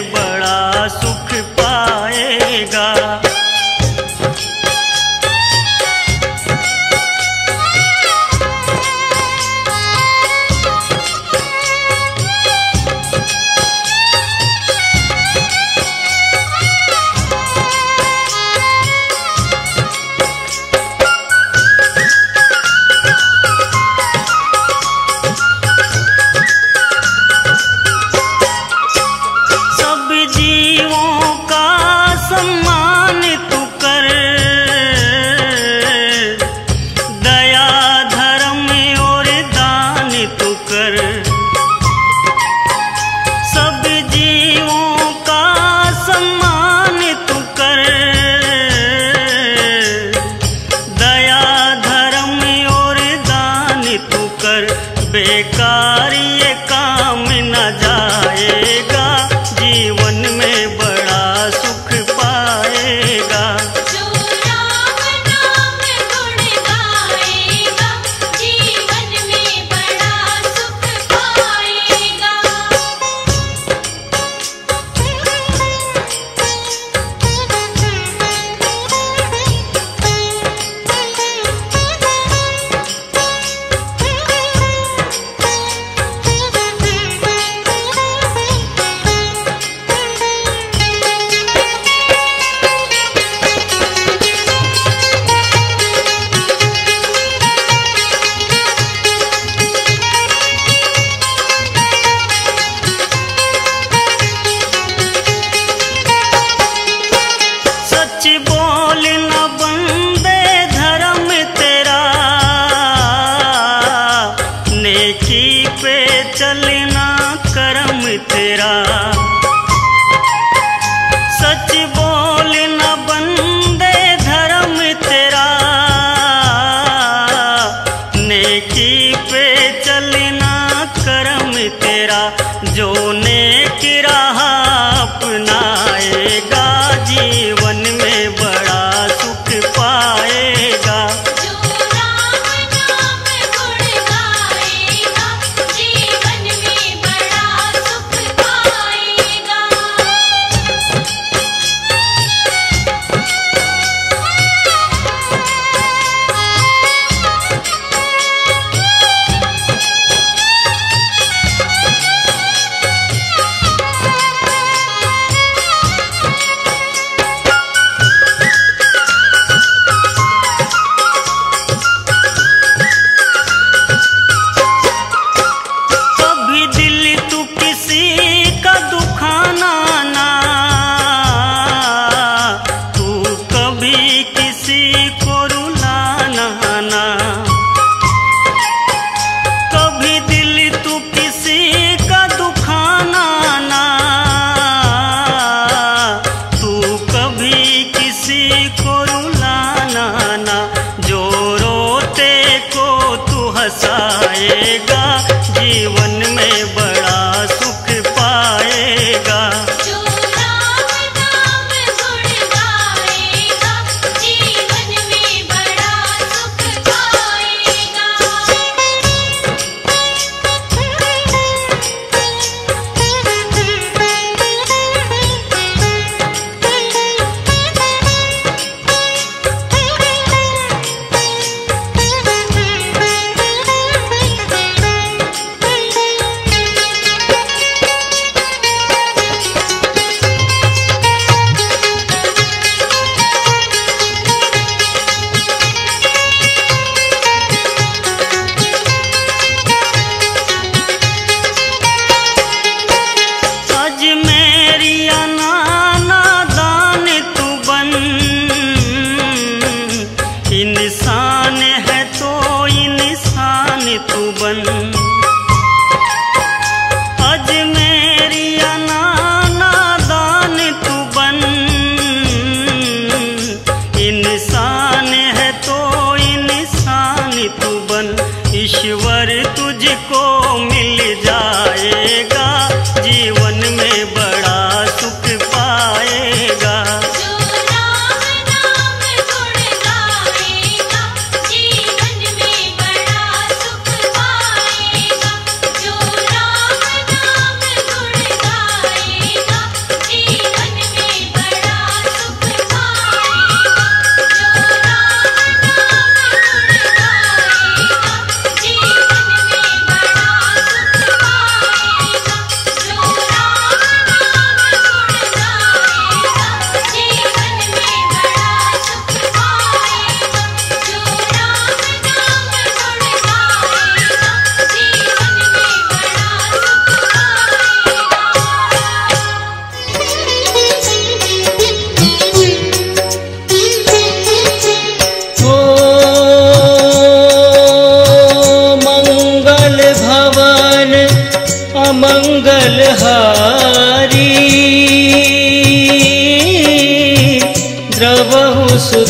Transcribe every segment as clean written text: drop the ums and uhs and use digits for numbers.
बड़ा सुख पाएगा।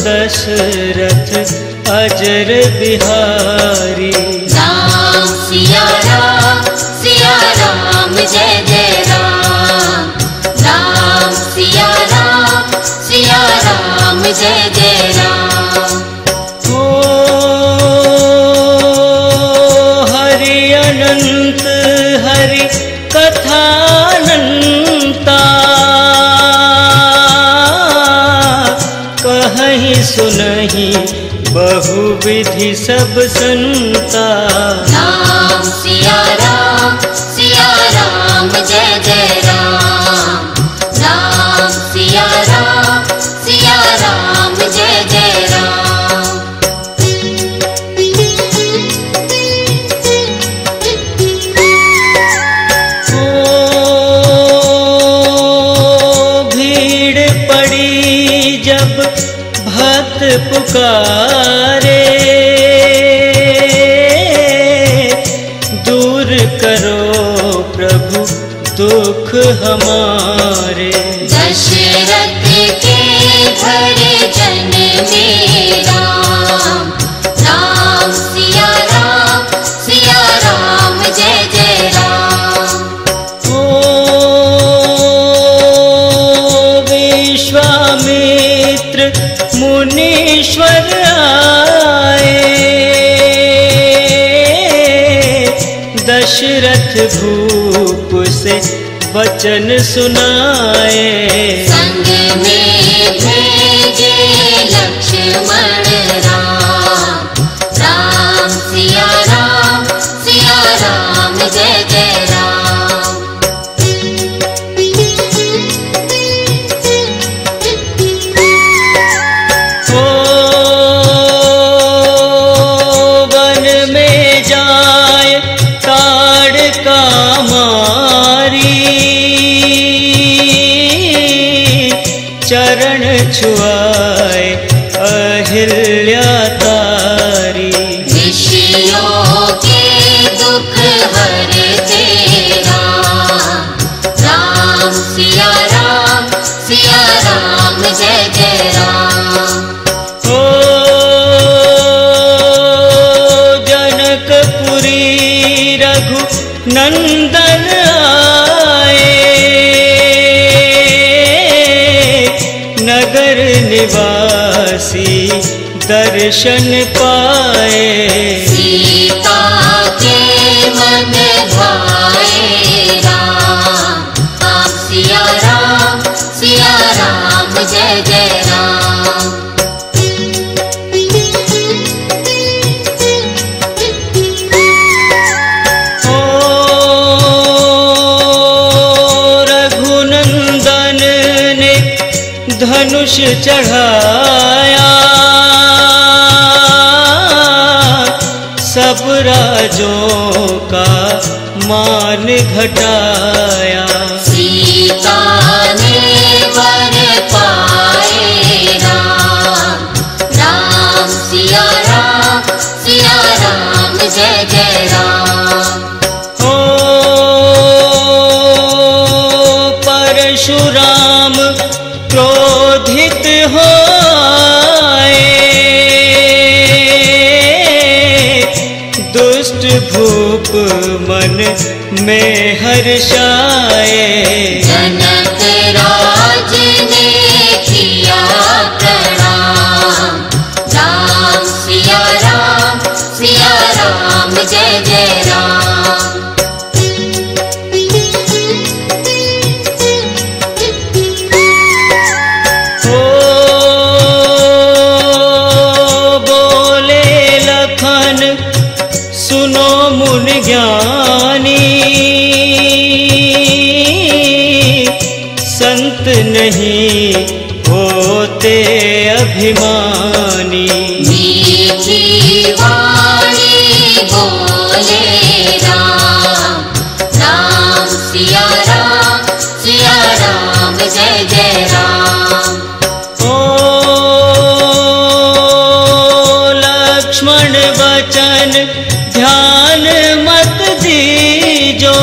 दशरथ अजर बिहारी। राम सिया राम जय जय राम। राम सिया राम जय जय राम। ओ हरि अनंत हरि कथा सुनहि बहु विधि सब संता। राम सिया राम जय जय राम। राम सिया राम जय जय राम। ओ भीड़ पड़ी जब पुकारे दूर करो प्रभु दुख हमारे। दशरथ के घर जन मेरा राम सिया राम। सिया राम जय जय राम। ओ विश्वामित्र मुनीश्वर आए दशरथ भूप से वचन सुनाए। संग में भेजे लक्ष्मण राम। राम सिया राम जय जय राम। चरण छुआए अहिल्या तारी। ऋषियों के दुख हरते राम। सिया राम जय जय राम। ओ जनकपुरी रघु नंदन निवासी दर्शन पाए। सीता के मन भाए राम। सिया राम जय जय राम। ओ रघुनंदन ने धनुष चढ़ाया सब राजों का मान घटाया। सीता ने वर पाए राम। सिया राम जय जय राम। ओ परशुराम क्रोधित होए दुष्ट भूप मन में हर्षाए। जनक राज ने किया प्रणाम। सिया राम जय जय राम। नहीं होते अभिमानी। मीठी वाणी बोले राम। सिया राम जय जय राम। ओ लक्ष्मण वचन ध्यान मत दीजो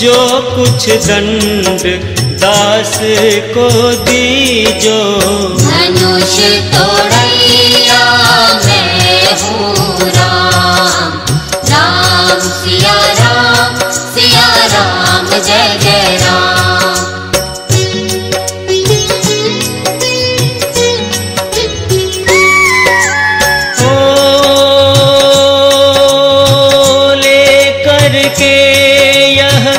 जो कुछ दंड दास को दीजो धनुष तोड़ैया मैं हूँ राम। राम सिया राम, सिया राम जय जय राम। ओ ले करके यह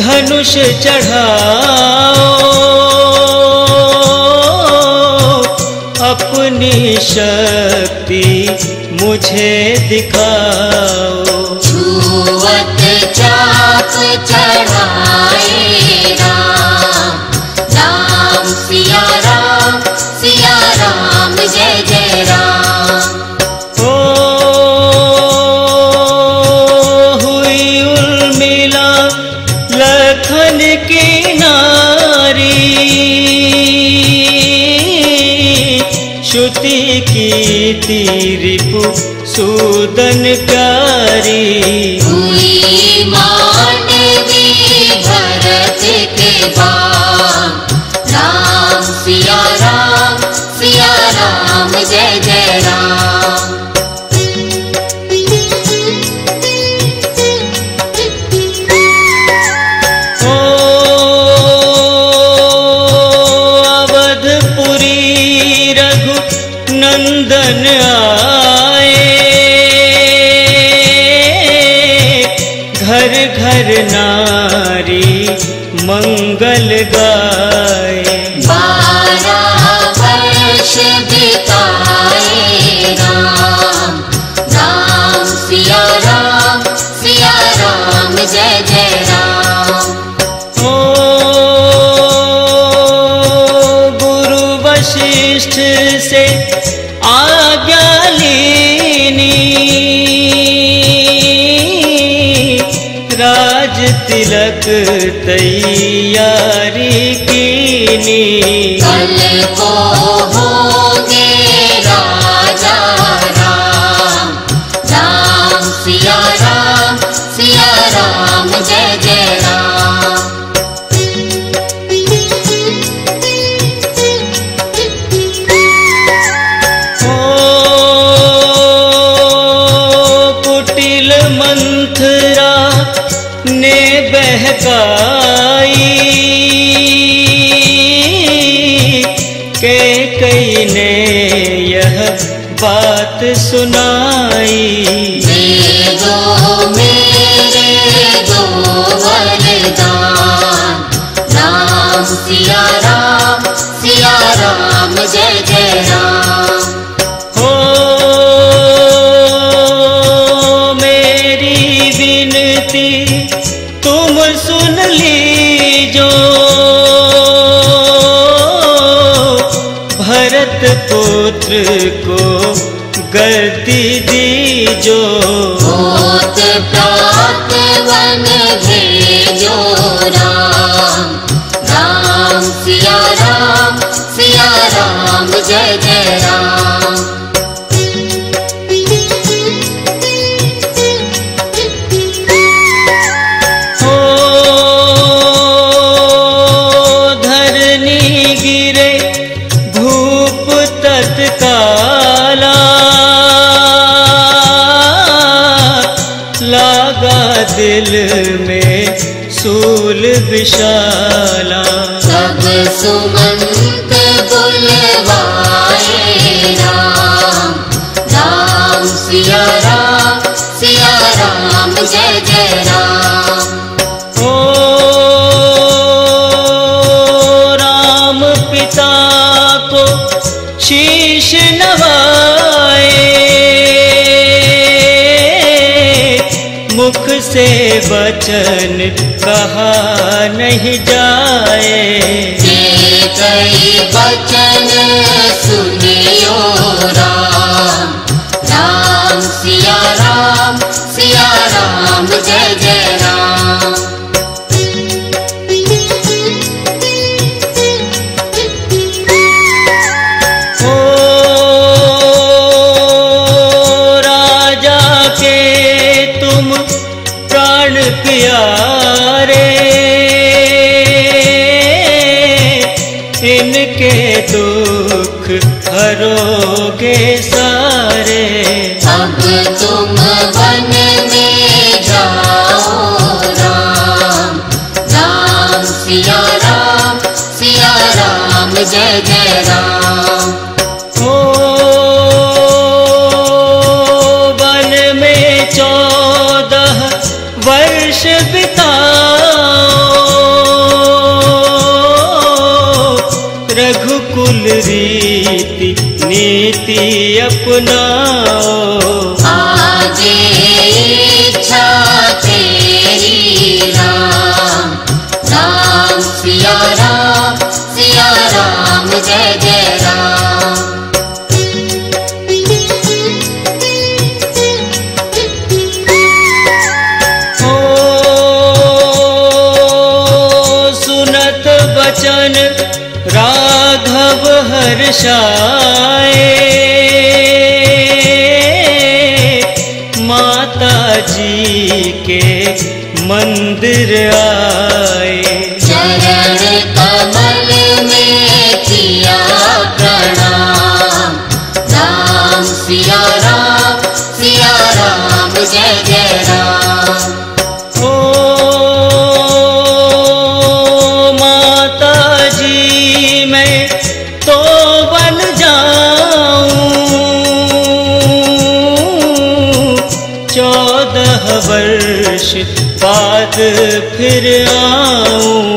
धनुष चढ़ाओ, अपनी शक्ति मुझे दिखाओ। छुवत चाप चढ़ाए राम, राम सिया राम, सिया राम जय जय राम। ओ हुई उर्मिला लखन की श्रुति कीर्ति रिपु सूदन प्यारी। हुई मानवी भरत के बाम, राम सिया राम, सिया राम जय जय राम। नंदन आए, घर घर नारी मंगल गाए। 12 वर्ष बिताए राम, राम सिया राम, सिया राम जय जय राम। वशिष्ठ से आज्ञा लेनी, राज तिलक तैयारी कीनी। कल को होंगे राजा राम, राम सिया राम, सिया राम जय जय राम। कैकेयी ने यह बात सुनाई। दे दो मेरे दो वरदान, राम सिया राम, सिया राम जय जय राम। ओ मेरी विनती तुम सुन लीजो, भरत पुत्र को गति दीजो। होत प्राप्त वन भेजो राम, राम सिया राम, सिया राम जय जय राम। दिल में सूल विशाला, सब सुमंत बुलवाए राम, राम सिया राम, सिया राम जय जय राम। ओ राम पिता को शीश नवाए, मुख से वचन कहा नहीं जाए। कई वचन सुनियो राम, राम सिया राम, सिया राम जय जय राम। प्यारे सिया राम जय जय राम। रीति नीति अपनाओ आजे इच्छा तेरी राम, राम सिया राम जय जय राम। माता जी के मंदिर आए चरण कमल में किया प्रणाम राम सिया राम जय जय राम। बाद फिर आऊं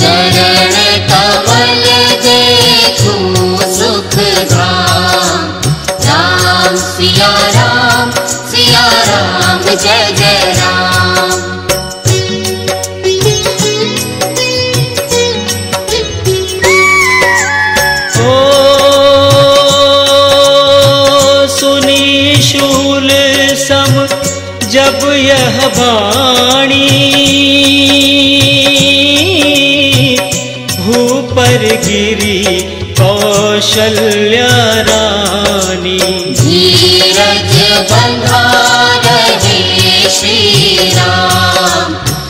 चरण कमल देखूं सुख राम सिया राम जय जय राम। जब यह वाणी भूपर गिरी कौशल्या रानी धीरज बंधा रहे श्री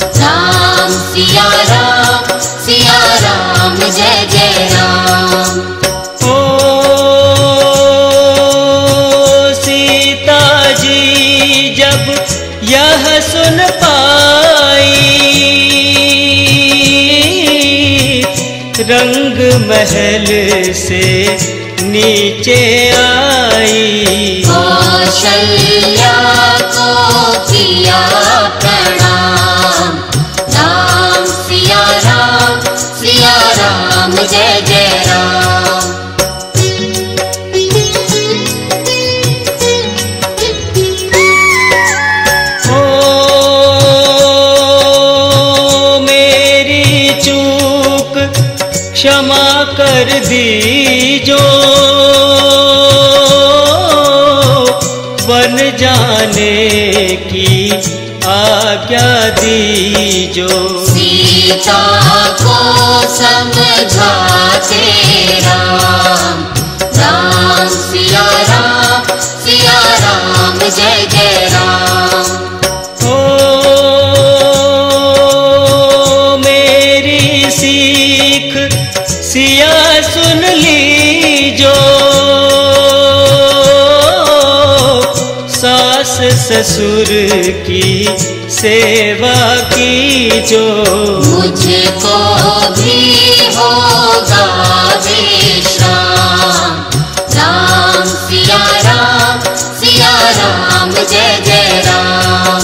राम सिया राम जय जय राम। यह सुन पाई रंग महल से नीचे आई कौशल्या को किया प्रणाम राम सिया राम जय जय राम। कर दीजो बन जाने की आज्ञा दीजो सीता को समझाते राम सिया राम जय जय राम। सिया सुन लीजो सास ससुर की सेवा कीजो मुझको भी होगा विश्राम राम सिया राम जय जय राम।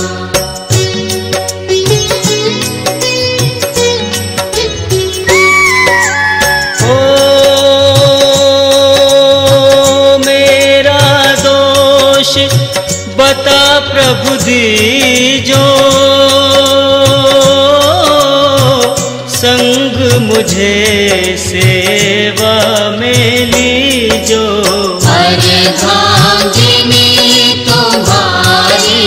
प्रभु दीजो संग मुझे सेवा में लीजो अरे भांगिनी तुम्हारी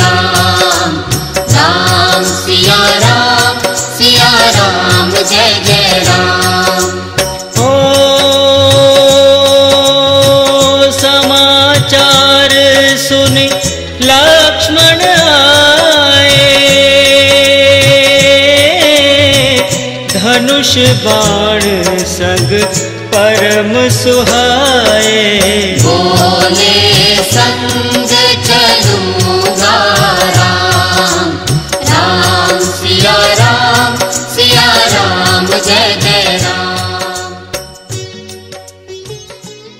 राम सिया राम जय जय राम। लक्ष्मण आए धनुष बाण संग परम सुहाए बोले संग चलूंगा राम सिया राम जय राम।